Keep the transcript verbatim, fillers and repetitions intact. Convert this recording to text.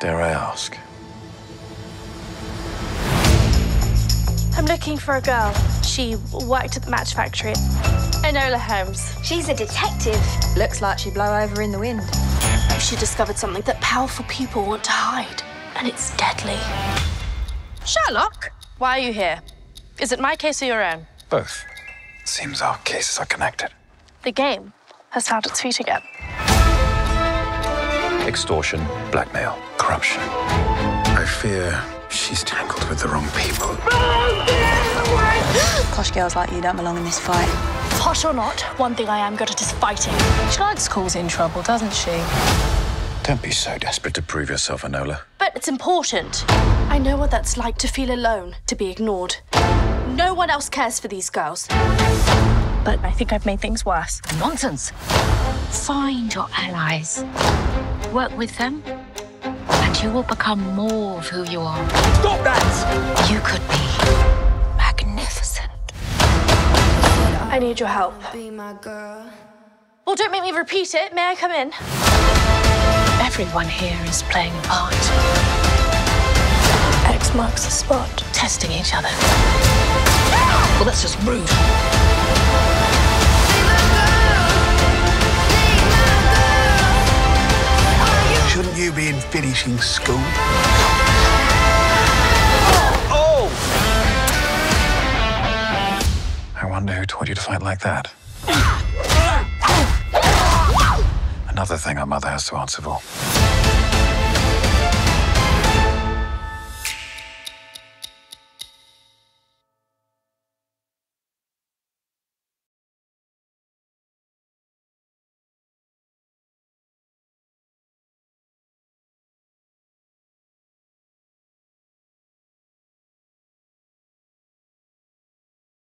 Dare I ask? I'm looking for a girl. She worked at the match factory. Enola Holmes. She's a detective. Looks like she'd blow over in the wind. She discovered something that powerful people want to hide, and it's deadly. Sherlock, why are you here? Is it my case or your own? Both. Seems our cases are connected. The game has found its feet again. Extortion, blackmail, corruption. I fear she's tangled with the wrong people. Posh girls like you don't belong in this fight. Posh or not, one thing I am good at is fighting. She likes causing trouble, doesn't she? Don't be so desperate to prove yourself, Enola. But it's important. I know what that's like, to feel alone, to be ignored. No one else cares for these girls. But I think I've made things worse. Nonsense. Find your allies. Work with them, and you will become more of who you are. Stop that! You could be magnificent. I need your help. Well, don't make me repeat it. May I come in? Everyone here is playing a part. X marks the spot. Testing each other. Ah! Well, that's just rude. Shouldn't you be in finishing school? Oh! Oh! I wonder who taught you to fight like that. Another thing our mother has to answer for.